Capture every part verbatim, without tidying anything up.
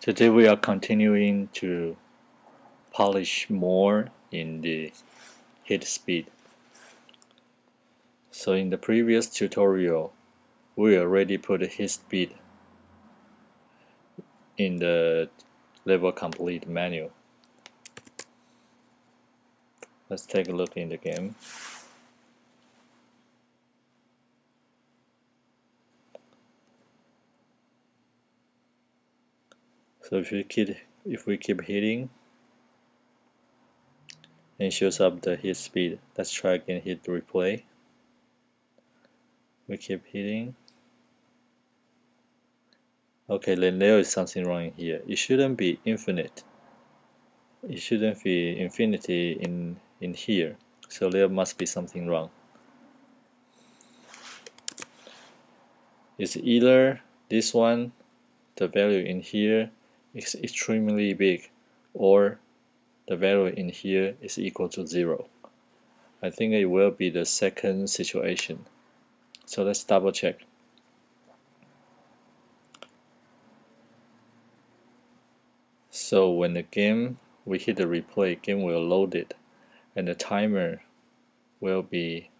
Today we are continuing to polish more in the hit speed. So in the previous tutorial we already put hit speed in the level complete menu. Let's take a look in the game. So if we keep if we keep hitting, it shows up the hit speed. Let's try again. Hit replay. We keep hitting. Okay, then there is something wrong here. It shouldn't be infinite. It shouldn't be infinity in in here. So there must be something wrong. It's either this one, the value in here, is extremely big, or the value in here is equal to zero. I think it will be the second situation. So let's double check. So when the game we hit the replay, game will load it, and the timer will be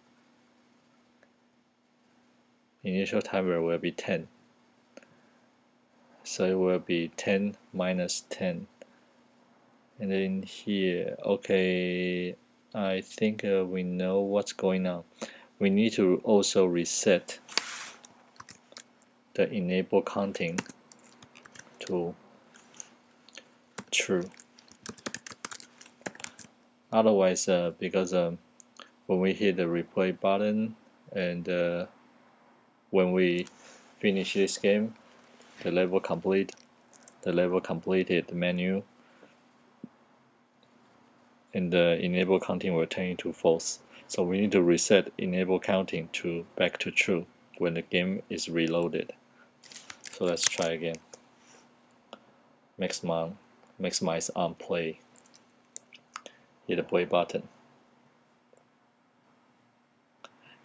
initial timer will be ten. So it will be ten minus ten, and then here, okay, I think uh, we know what's going on. We need to also reset the enable counting to true. Otherwise, uh, because um, when we hit the replay button and uh, when we finish this game, the level complete, the level completed menu, and the enable counting will turn into false. So we need to reset enable counting to back to true when the game is reloaded. So let's try again. Maximize, maximize on play. Hit the play button.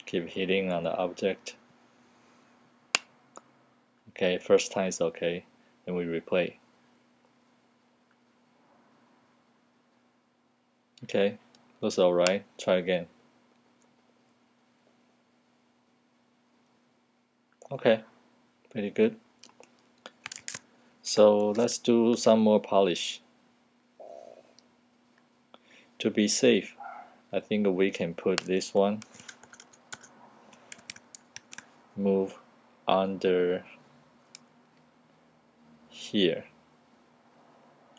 Keep hitting on the object. Okay, first time is okay, then we replay. Okay, looks alright, try again. Okay, pretty good. So let's do some more polish. To be safe, I think we can put this one, move under here.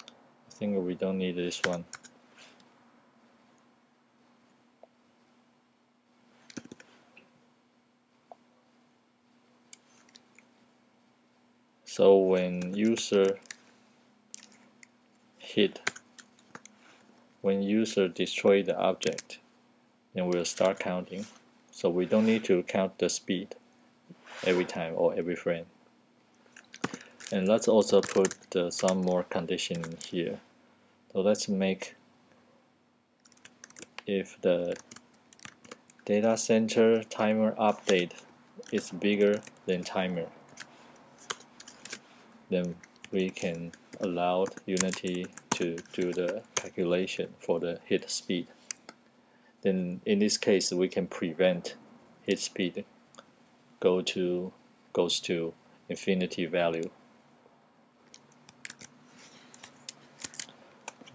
I think we don't need this one. So when user hit, when user destroy the object, then we'll start counting. So we don't need to count the speed every time or every frame. And let's also put uh, some more condition in here. So let's make if the data center timer update is bigger than timer, then we can allow Unity to do the calculation for the hit speed. Then in this case we can prevent hit speed go to goes to infinity value.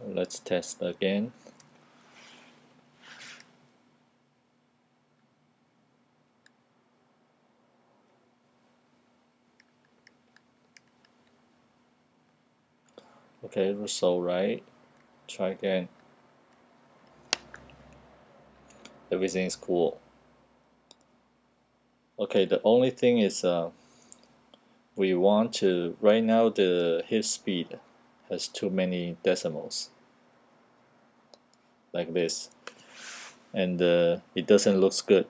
Let's test again. Okay, it was alright. Try again. Everything is cool. Okay, the only thing is uh, we want to, right now the hit speed has too many decimals. Like this, and uh, it doesn't look good.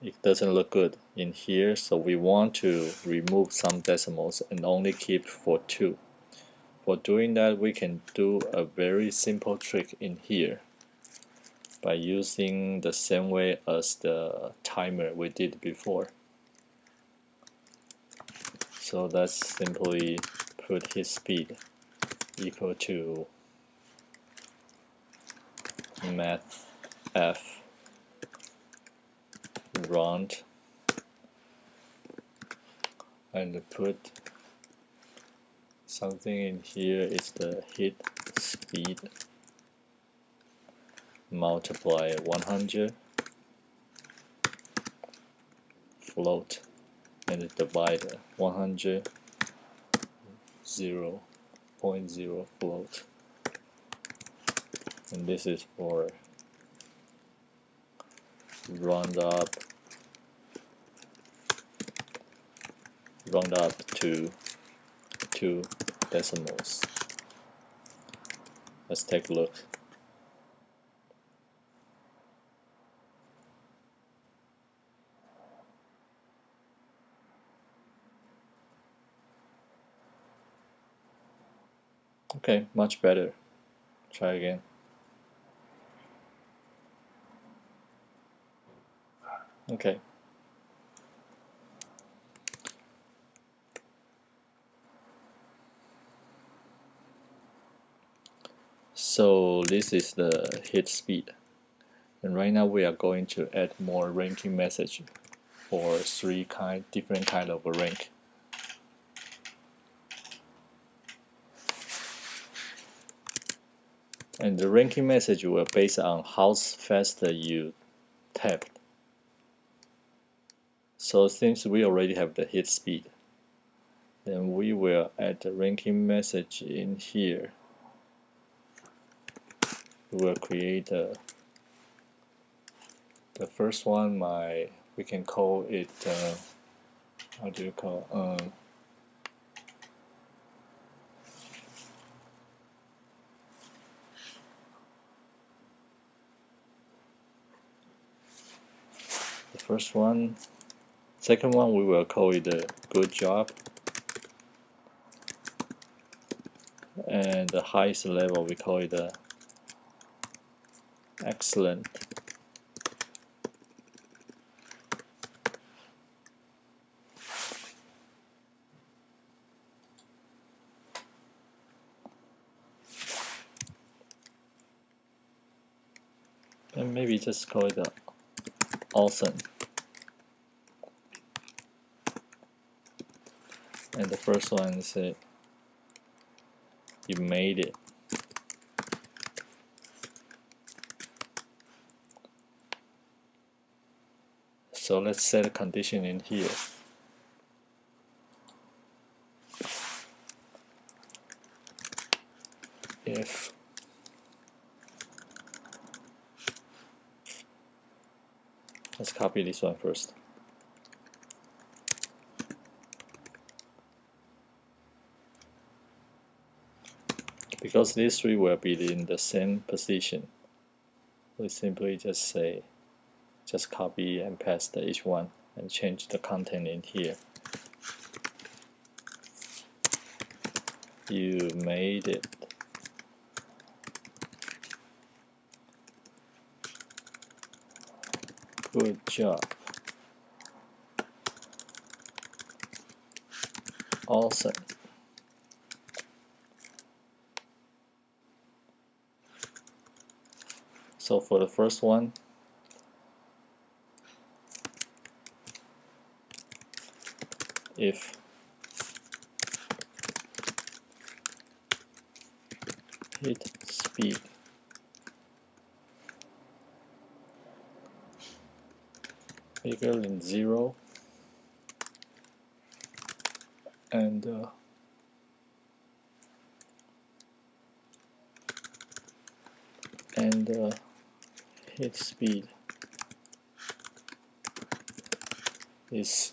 It doesn't look good in here, so we want to remove some decimals and only keep for two. For doing that, we can do a very simple trick in here by using the same way as the timer we did before. So let's simply put his speed equal to math f round and put something in here is the hit speed multiply one hundred float and divide one hundred zero point zero float, and this is for round up round up to two decimals. Let's take a look. Okay, much better. Try again. Okay. So this is the hit speed. And right now we are going to add more ranking message for three kind different kind of a rank. And the ranking message will be based on how fast you tapped. So since we already have the hit speed, then we will add the ranking message in here. We will create a, the first one. My we can call it. Uh, how do you call? Um, First one, second one, we will call it a good job, and the highest level we call it a excellent. And maybe just call it a awesome. And the first one said, you made it. So let's set a condition in here. If let's copy this one first. Because these three will be in the same position, we simply just say, just copy and paste each one and change the content in here. You made it. Good job. Awesome. So for the first one, if hit speed bigger than zero and uh, and uh, hit speed is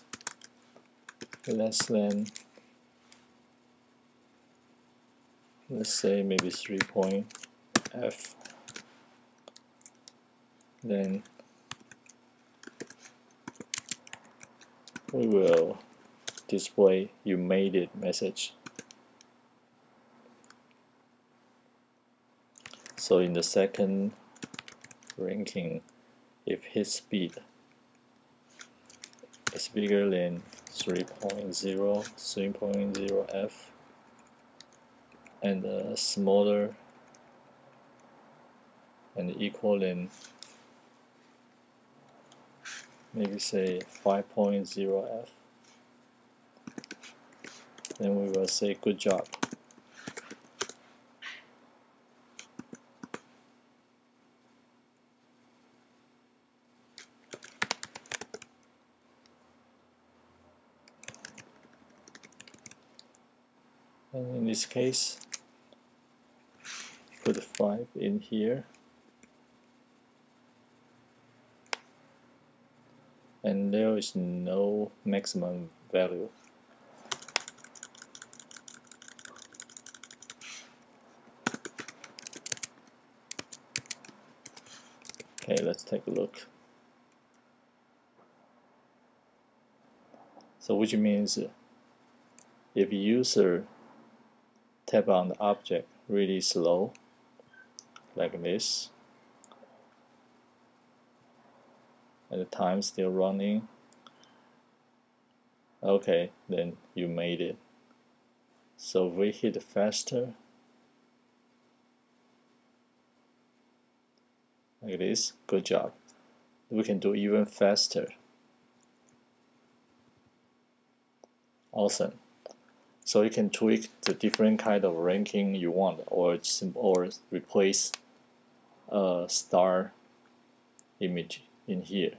less than, let's say maybe three point F, then we will display you made it message. So in the second ranking, if hit speed is bigger than three point zero, three point zero F, and uh, smaller and equal in maybe say five point zero F. Then we will say good job. And in this case, put five in here, and there is no maximum value. Okay, let's take a look. So which means if user tap on the object really slow, like this, and the time still running, okay, then you made it. So we hit faster, like this, good job. We can do even faster. Awesome. So you can tweak the different kind of ranking you want, or or replace a star image in here.